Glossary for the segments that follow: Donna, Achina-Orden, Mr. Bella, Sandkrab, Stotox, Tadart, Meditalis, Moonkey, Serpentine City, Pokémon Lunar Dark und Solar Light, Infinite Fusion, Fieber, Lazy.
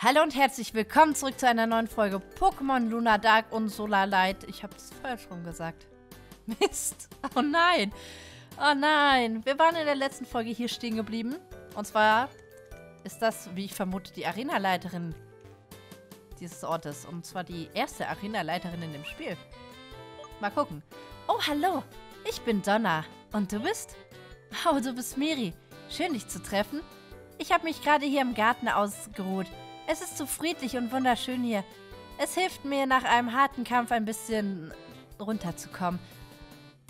Hallo und herzlich willkommen zurück zu einer neuen Folge Pokémon Lunar Dark und Solar Light. Ich habe es falsch rum gesagt. Mist. Oh nein. Oh nein. Wir waren in der letzten Folge hier stehen geblieben. Und zwar ist das, wie ich vermute, die Arenaleiterin dieses Ortes. Und zwar die erste Arenaleiterin in dem Spiel. Mal gucken. Oh, hallo. Ich bin Donna. Und du bist? Oh, du bist Miri. Schön, dich zu treffen. Ich habe mich gerade hier im Garten ausgeruht. Es ist so friedlich und wunderschön hier. Es hilft mir, nach einem harten Kampf ein bisschen runterzukommen.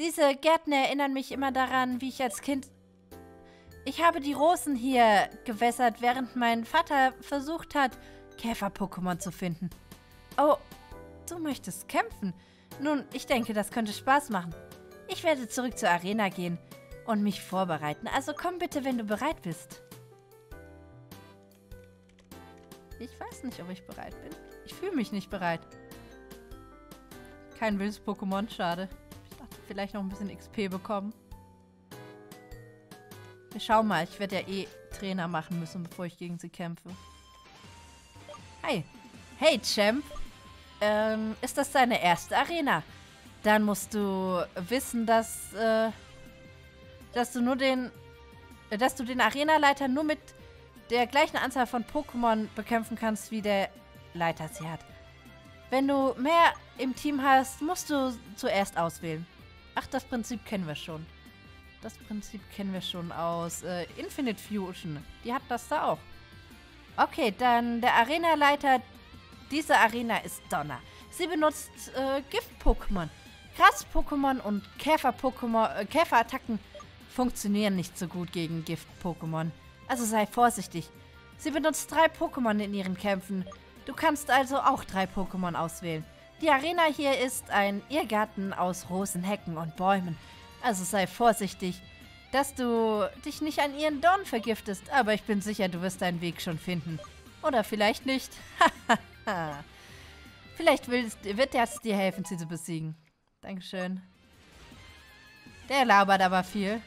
Diese Gärten erinnern mich immer daran, wie ich als Kind... Ich habe die Rosen hier gewässert, während mein Vater versucht hat, Käfer-Pokémon zu finden. Oh, du möchtest kämpfen? Nun, ich denke, das könnte Spaß machen. Ich werde zurück zur Arena gehen und mich vorbereiten. Also komm bitte, wenn du bereit bist. Ich weiß nicht, ob ich bereit bin. Ich fühle mich nicht bereit. Kein wildes Pokémon, schade. Ich dachte, vielleicht noch ein bisschen XP bekommen. Wir schauen mal. Ich werde ja eh Trainer machen müssen, bevor ich gegen sie kämpfe. Hi. Hey, Champ. Ist das deine erste Arena? Dann musst du wissen, dass du den Arenaleiter nur mit der gleichen Anzahl von Pokémon bekämpfen kannst, wie der Leiter sie hat. Wenn du mehr im Team hast, musst du zuerst auswählen. Ach, das Prinzip kennen wir schon. Das Prinzip kennen wir schon aus Infinite Fusion. Die hat das da auch. Okay, dann der Arenaleiter. Diese Arena ist Donna. Sie benutzt Gift-Pokémon. Gras-Pokémon und Käferattacken funktionieren nicht so gut gegen Gift-Pokémon. Also sei vorsichtig. Sie benutzt 3 Pokémon in ihren Kämpfen. Du kannst also auch 3 Pokémon auswählen. Die Arena hier ist ein Irrgarten aus Rosen, Hecken und Bäumen. Also sei vorsichtig, dass du dich nicht an ihren Dornen vergiftest. Aber ich bin sicher, du wirst deinen Weg schon finden. Oder vielleicht nicht. Hahaha. Vielleicht wird das dir helfen, sie zu besiegen. Dankeschön. Der labert aber viel.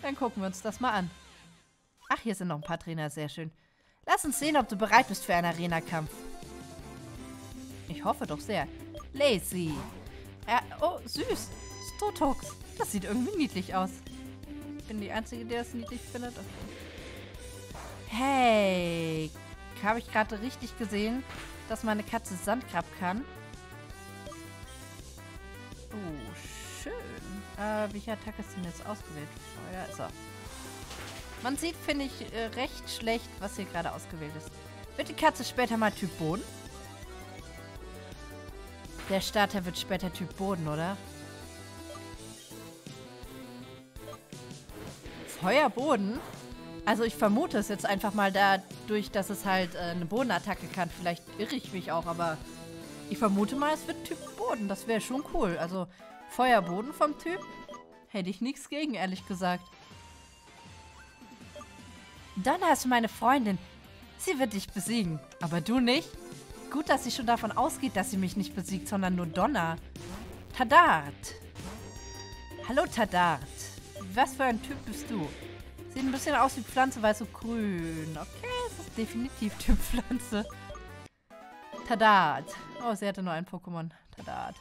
Dann gucken wir uns das mal an. Ach, hier sind noch ein paar Trainer, sehr schön. Lass uns sehen, ob du bereit bist für einen Arena-Kampf. Ich hoffe doch sehr. Lazy. Oh, süß. Stotox. Das sieht irgendwie niedlich aus. Ich bin die Einzige, die das niedlich findet. Okay. Hey. Habe ich gerade richtig gesehen, dass meine Katze Sandkrab kann? Oh, schön. Welche Attacke ist denn jetzt ausgewählt? Feuer. So. Man sieht, finde ich, recht schlecht, was hier gerade ausgewählt ist. Wird die Katze später mal Typ Boden? Der Starter wird später Typ Boden, oder? Feuerboden? Also ich vermute es jetzt einfach mal dadurch, dass es halt eine Bodenattacke kann. Vielleicht irre ich mich auch, aber ich vermute mal, es wird Typ Boden. Das wäre schon cool. Also Feuerboden vom Typ hätte ich nichts gegen, ehrlich gesagt. Donna ist meine Freundin. Sie wird dich besiegen. Aber du nicht? Gut, dass sie schon davon ausgeht, dass sie mich nicht besiegt, sondern nur Donna. Tadart. Hallo, Tadart. Was für ein Typ bist du? Sieht ein bisschen aus wie Pflanze, weil so grün. Okay, das ist definitiv Typ Pflanze. Tadart. Oh, sie hatte nur ein Pokémon. Tadart.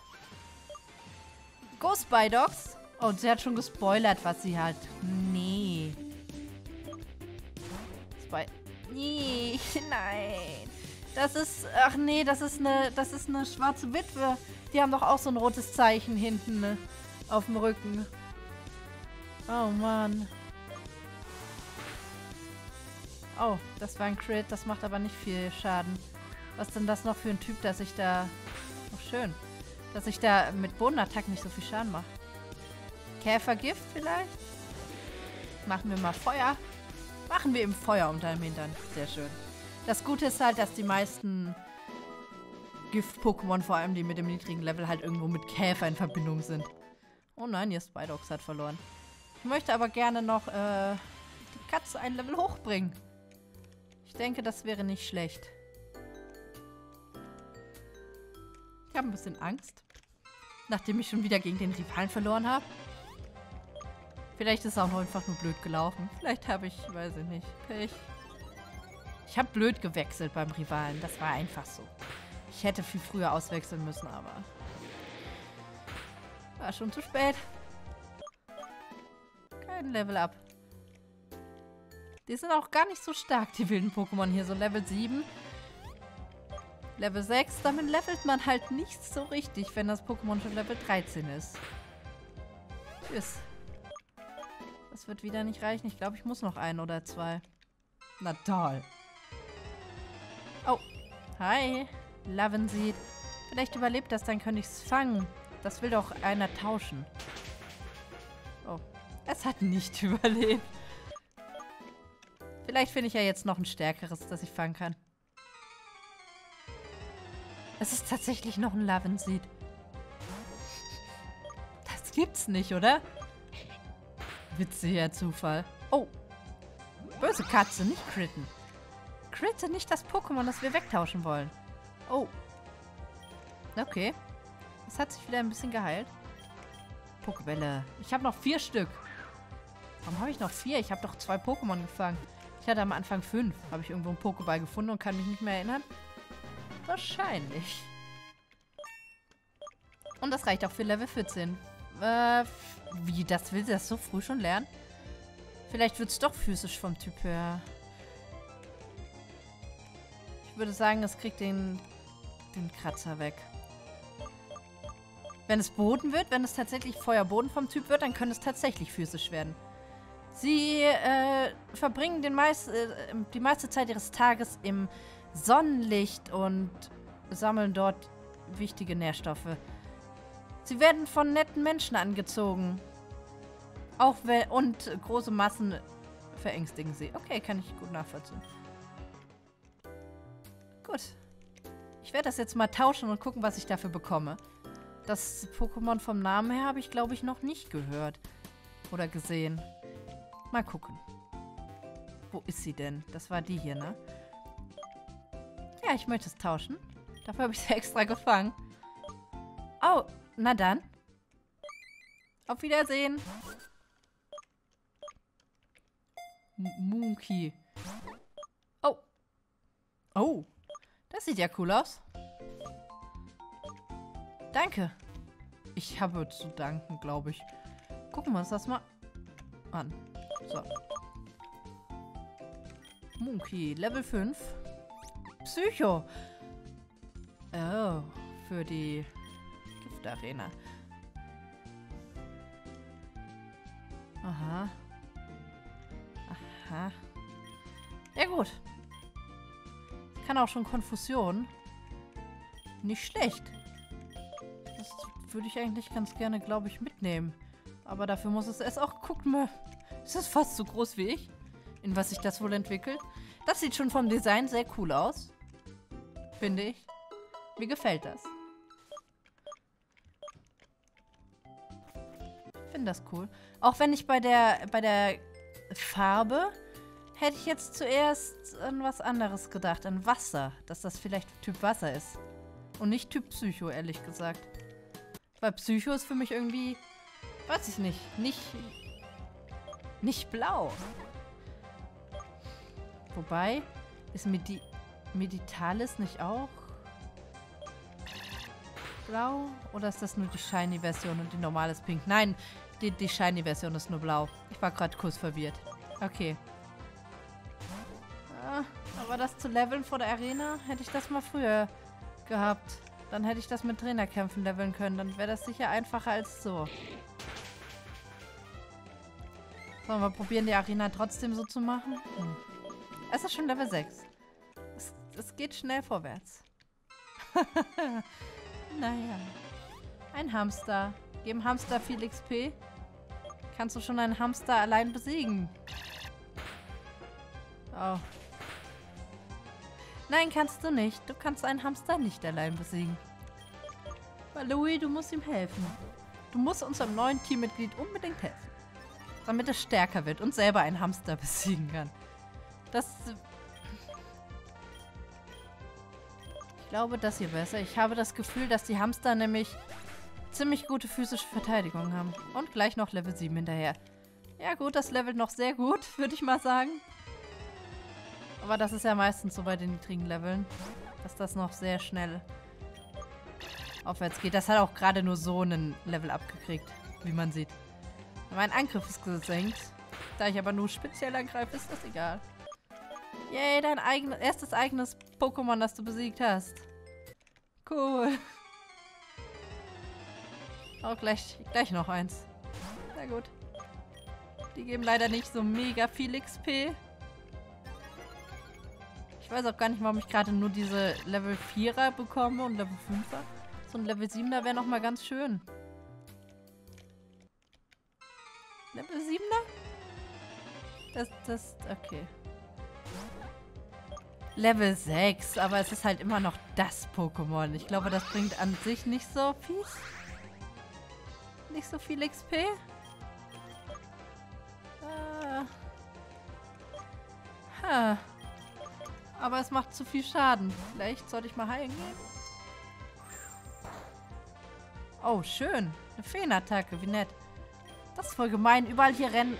Go, Spydox. Oh, sie hat schon gespoilert, was sie hat. Nee. Nee, nein. Das ist... Ach nee, das ist eine schwarze Witwe. Die haben doch auch so ein rotes Zeichen hinten, ne? Auf dem Rücken. Oh, Mann. Oh, das war ein Crit. Das macht aber nicht viel Schaden. Was denn das noch für ein Typ, dass ich da... Oh, schön. Dass ich da mit Bodenattacken nicht so viel Schaden mache. Käfergift vielleicht? Machen wir mal Feuer. Machen wir eben Feuer unter dem Hintern. Sehr schön. Das Gute ist halt, dass die meisten Gift-Pokémon, vor allem die mit dem niedrigen Level, halt irgendwo mit Käfer in Verbindung sind. Oh nein, ihr Spydox hat verloren. Ich möchte aber gerne noch die Katze ein Level hochbringen. Ich denke, das wäre nicht schlecht. Ich habe ein bisschen Angst. Nachdem ich schon wieder gegen den Rivalen verloren habe. Vielleicht ist es auch einfach nur blöd gelaufen. Vielleicht habe ich, weiß ich nicht, Pech. Ich habe blöd gewechselt beim Rivalen. Das war einfach so. Ich hätte viel früher auswechseln müssen, aber... war schon zu spät. Kein Level up. Die sind auch gar nicht so stark, die wilden Pokémon hier. So Level 7. Level 6. Damit levelt man halt nicht so richtig, wenn das Pokémon schon Level 13 ist. Tschüss. Das wird wieder nicht reichen. Ich glaube, ich muss noch einen oder zwei. Na toll. Oh. Hi. Lavenseed. Vielleicht überlebt das, dann könnte ich es fangen. Das will doch einer tauschen. Oh. Es hat nicht überlebt. Vielleicht finde ich ja jetzt noch ein stärkeres, das ich fangen kann. Es ist tatsächlich noch ein Lavenseed. Das gibt's nicht, oder? Witziger Zufall. Oh. Böse Katze, nicht critten. Critte nicht das Pokémon, das wir wegtauschen wollen. Oh. Okay. Es hat sich wieder ein bisschen geheilt. Pokébälle. Ich habe noch 4 Stück. Warum habe ich noch 4? Ich habe doch 2 Pokémon gefangen. Ich hatte am Anfang 5. Habe ich irgendwo einen Pokéball gefunden und kann mich nicht mehr erinnern? Wahrscheinlich. Und das reicht auch für Level 14. Wie? Das will sie das so früh schon lernen? Vielleicht wird es doch physisch vom Typ her. Ich würde sagen, es kriegt den Kratzer weg. Wenn es Boden wird, wenn es tatsächlich Feuerboden vom Typ wird, dann könnte es tatsächlich physisch werden. Sie verbringen die meiste Zeit ihres Tages im Sonnenlicht und sammeln dort wichtige Nährstoffe. Sie werden von netten Menschen angezogen. Auch und große Massen verängstigen sie. Okay, kann ich gut nachvollziehen. Gut. Ich werde das jetzt mal tauschen und gucken, was ich dafür bekomme. Das Pokémon vom Namen her habe ich, glaube ich, noch nicht gehört. Oder gesehen. Mal gucken. Wo ist sie denn? Das war die hier, ne? Ja, ich möchte es tauschen. Dafür habe ich sie extra gefangen. Oh, na dann. Auf Wiedersehen. Moonkey. Oh. Oh. Das sieht ja cool aus. Danke. Ich habe zu danken, glaube ich. Gucken wir uns das mal an. So. Moonkey, Level 5. Psycho. Oh, für die Giftarena. Aha. Aha. Ja gut. Kann auch schon Konfusion. Nicht schlecht. Das würde ich eigentlich ganz gerne, glaube ich, mitnehmen. Aber dafür muss es erst auch... Guckt mal. Ist das fast so groß wie ich? In was sich das wohl entwickelt? Das sieht schon vom Design sehr cool aus. Finde ich. Mir gefällt das. Ich finde das cool. Auch wenn ich bei der Farbe... hätte ich jetzt zuerst an was anderes gedacht, an Wasser. Dass das vielleicht Typ Wasser ist. Und nicht Typ Psycho, ehrlich gesagt. Weil Psycho ist für mich irgendwie, weiß ich nicht, nicht blau. Wobei, ist Meditalis nicht auch blau? Oder ist das nur die Shiny-Version und die normale ist pink? Nein, die Shiny-Version ist nur blau. Ich war gerade kurz verwirrt. Okay. Aber das zu leveln vor der Arena, hätte ich das mal früher gehabt. Dann hätte ich das mit Trainerkämpfen leveln können. Dann wäre das sicher einfacher als so. Sollen wir probieren, die Arena trotzdem so zu machen? Hm. Es ist schon Level 6. Es geht schnell vorwärts. Naja. Ein Hamster. Geben Hamster viel XP? Kannst du schon einen Hamster allein besiegen? Oh. Nein, kannst du nicht. Du kannst einen Hamster nicht allein besiegen. Weil Louis, du musst ihm helfen. Du musst unserem neuen Teammitglied unbedingt helfen. Damit er stärker wird und selber einen Hamster besiegen kann. Das... ich glaube, das hier besser. Ich habe das Gefühl, dass die Hamster nämlich ziemlich gute physische Verteidigung haben. Und gleich noch Level 7 hinterher. Ja gut, das levelt noch sehr gut, würde ich mal sagen. Aber das ist ja meistens so bei den niedrigen Leveln, dass das noch sehr schnell aufwärts geht. Das hat auch gerade nur so einen Level abgekriegt, wie man sieht. Mein Angriff ist gesenkt. Da ich aber nur speziell angreife, ist das egal. Yay, dein erstes eigenes Pokémon, das du besiegt hast. Cool. Auch gleich noch eins. Sehr gut. Die geben leider nicht so mega viel XP. Ich weiß auch gar nicht, warum ich gerade nur diese Level 4er bekomme und Level 5er. So ein Level 7er wäre nochmal ganz schön. Level 7er? Okay. Level 6, aber es ist halt immer noch das Pokémon. Ich glaube, das bringt an sich nicht so fies. Nicht so viel XP. Aber es macht zu viel Schaden. Vielleicht sollte ich mal heilen gehen. Oh, schön. Eine Feenattacke, wie nett. Das ist voll gemein. Überall hier rennen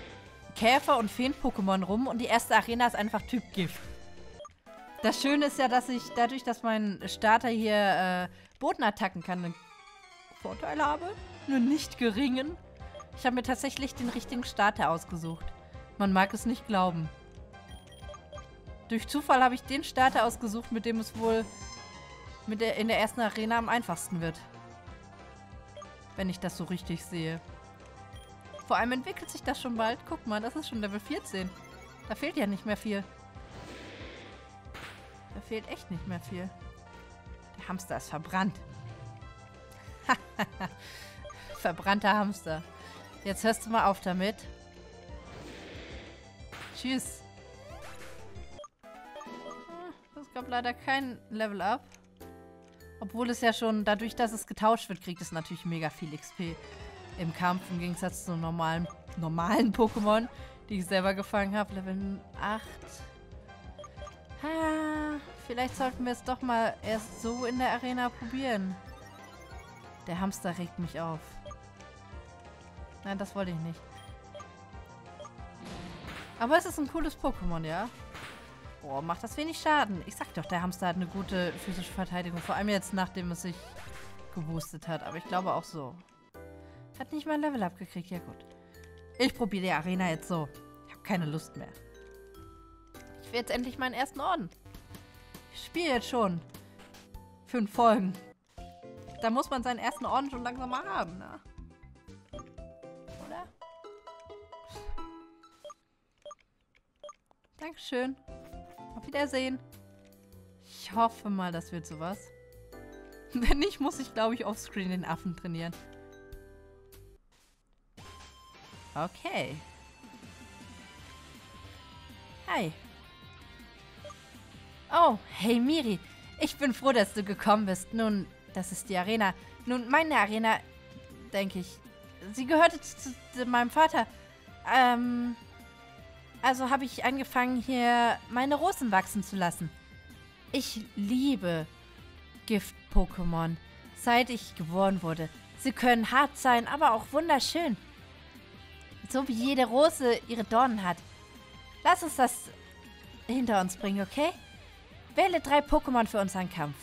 Käfer und Feen-Pokémon rum und die erste Arena ist einfach Typ Gift. Das Schöne ist ja, dass ich dadurch, dass mein Starter hier Bodenattacken kann, einen Vorteil habe. Nur nicht geringen. Ich habe mir tatsächlich den richtigen Starter ausgesucht. Man mag es nicht glauben. Durch Zufall habe ich den Starter ausgesucht, mit dem es wohl in der ersten Arena am einfachsten wird. Wenn ich das so richtig sehe. Vor allem entwickelt sich das schon bald. Guck mal, das ist schon Level 14. Da fehlt ja nicht mehr viel. Da fehlt echt nicht mehr viel. Der Hamster ist verbrannt. Verbrannter Hamster. Jetzt hörst du mal auf damit. Tschüss. Es gab leider kein Level-Up. Obwohl es ja schon, dadurch, dass es getauscht wird, kriegt es natürlich mega viel XP im Kampf. Im Gegensatz zu normalen Pokémon, die ich selber gefangen habe. Level 8. Ah, vielleicht sollten wir es doch mal erst so in der Arena probieren. Der Hamster regt mich auf. Nein, das wollte ich nicht. Aber es ist ein cooles Pokémon, ja? Boah, macht das wenig Schaden. Ich sag doch, der Hamster hat eine gute physische Verteidigung. Vor allem jetzt, nachdem es sich geboostet hat. Aber ich glaube auch so. Hat nicht mal ein Level abgekriegt. Ja gut. Ich probiere die Arena jetzt so. Ich habe keine Lust mehr. Ich will jetzt endlich meinen ersten Orden. Ich spiele jetzt schon. 5 Folgen. Da muss man seinen ersten Orden schon langsam mal haben, ne? Oder? Dankeschön. Auf Wiedersehen. Ich hoffe mal, das wird sowas. Wenn nicht, muss ich, glaube ich, offscreen den Affen trainieren. Okay. Hi. Oh, hey Miri. Ich bin froh, dass du gekommen bist. Nun, das ist die Arena. Nun, meine Arena, denke ich. Sie gehörte zu meinem Vater. Also habe ich angefangen, hier meine Rosen wachsen zu lassen. Ich liebe Gift-Pokémon, seit ich geboren wurde. Sie können hart sein, aber auch wunderschön. So wie jede Rose ihre Dornen hat. Lass uns das hinter uns bringen, okay? Wähle 3 Pokémon für unseren Kampf.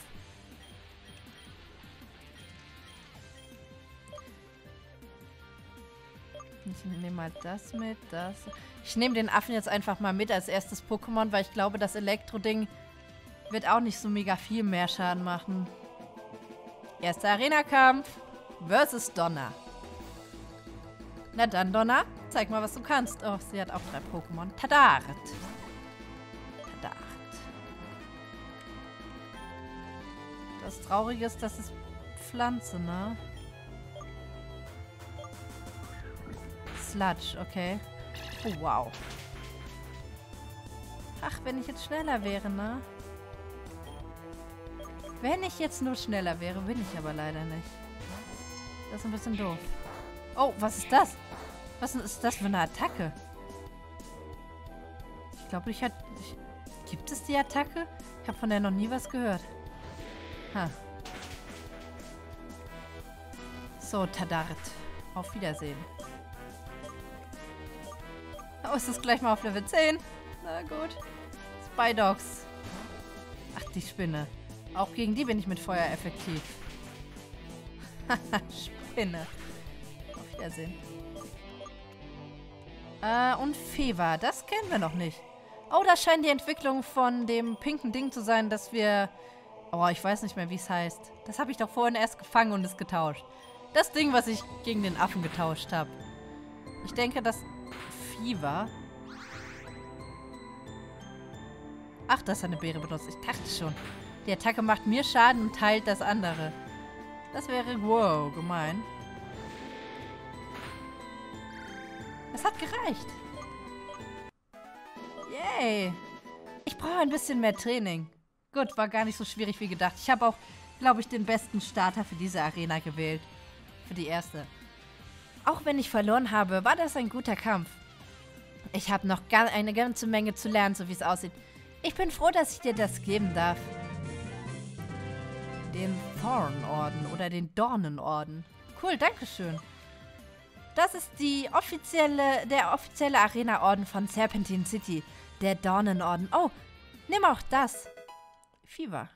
Ich nehme mal das mit, das. Ich nehme den Affen jetzt einfach mal mit als erstes Pokémon, weil ich glaube, das Elektro-Ding wird auch nicht so mega viel mehr Schaden machen. Erster Arena-Kampf versus Donna. Na dann, Donna, zeig mal, was du kannst. Oh, sie hat auch 3 Pokémon. Tadart. Das Traurige ist, das ist Pflanze, ne? Sludge, okay. Oh, wow. Ach, wenn ich jetzt schneller wäre, ne? Wenn ich jetzt nur schneller wäre, bin ich aber leider nicht. Das ist ein bisschen doof. Oh, was ist das? Was ist das für eine Attacke? Ich glaube, gibt es die Attacke? Ich habe von der noch nie was gehört. Ha. So, Tadart. Auf Wiedersehen. Oh, ist das gleich mal auf Level 10? Na gut. Das Spidox. Ach, die Spinne. Auch gegen die bin ich mit Feuer effektiv. Haha, Spinne. Auf Wiedersehen. Und Fieber. Das kennen wir noch nicht. Oh, das scheint die Entwicklung von dem pinken Ding zu sein, dass wir... Oh, ich weiß nicht mehr, wie es heißt. Das habe ich doch vorhin erst gefangen und es getauscht. Das Ding, was ich gegen den Affen getauscht habe. Ich denke, das Fieber... Ach, das hat eine Beere benutzt. Ich dachte schon. Die Attacke macht mir Schaden und teilt das andere. Das wäre, wow, gemein. Es hat gereicht. Yay. Ich brauche ein bisschen mehr Training. Gut, war gar nicht so schwierig wie gedacht. Ich habe auch, glaube ich, den besten Starter für diese Arena gewählt. Für die erste. Auch wenn ich verloren habe, war das ein guter Kampf. Ich habe noch eine ganze Menge zu lernen, so wie es aussieht. Ich bin froh, dass ich dir das geben darf. Den Thornorden oder den Dornenorden. Cool, dankeschön. Das ist der offizielle Arena-Orden von Serpentine City. Der Dornenorden. Oh, nimm auch das. Fieber.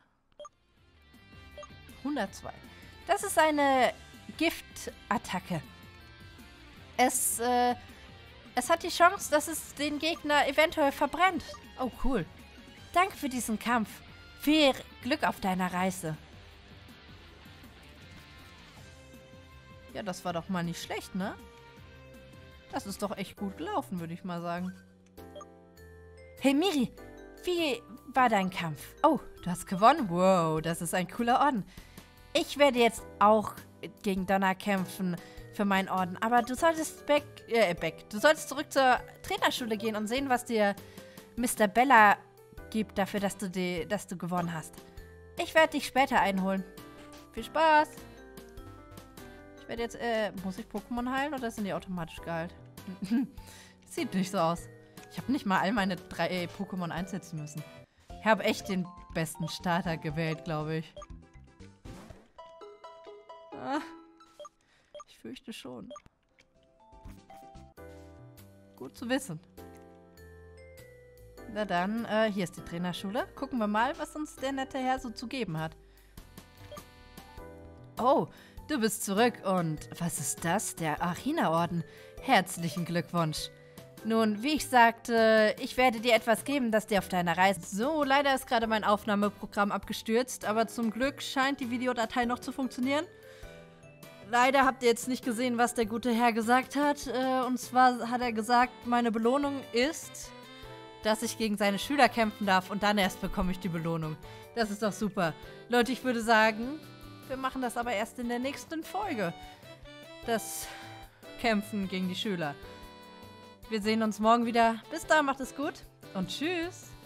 102. Das ist eine Giftattacke. Es hat die Chance, dass es den Gegner eventuell verbrennt. Oh, cool. Danke für diesen Kampf. Viel Glück auf deiner Reise. Ja, das war doch mal nicht schlecht, ne? Das ist doch echt gut gelaufen, würde ich mal sagen. Hey, Miri, wie war dein Kampf? Oh, du hast gewonnen. Wow, das ist ein cooler Orden. Ich werde jetzt auch gegen Donna kämpfen für meinen Orden. Aber du solltest Du solltest zurück zur Trainerschule gehen und sehen, was dir Mr. Bella gibt dafür, dass du gewonnen hast. Ich werde dich später einholen. Viel Spaß! Ich werde jetzt, muss ich Pokémon heilen oder sind die automatisch geheilt? Sieht nicht so aus. Ich habe nicht mal all meine 3 Pokémon einsetzen müssen. Ich habe echt den besten Starter gewählt, glaube ich. Ah, ich fürchte schon. Gut zu wissen. Na dann, hier ist die Trainerschule. Gucken wir mal, was uns der nette Herr so zu geben hat. Oh, du bist zurück und was ist das? Der Achina-Orden. Herzlichen Glückwunsch. Nun, wie ich sagte, ich werde dir etwas geben, das dir auf deiner Reise... So, leider ist gerade mein Aufnahmeprogramm abgestürzt, aber zum Glück scheint die Videodatei noch zu funktionieren. Leider habt ihr jetzt nicht gesehen, was der gute Herr gesagt hat. Und zwar hat er gesagt, meine Belohnung ist, dass ich gegen seine Schüler kämpfen darf und dann erst bekomme ich die Belohnung. Das ist doch super. Leute, ich würde sagen... Wir machen das aber erst in der nächsten Folge. Das Kämpfen gegen die Schüler. Wir sehen uns morgen wieder. Bis dann, macht es gut und tschüss.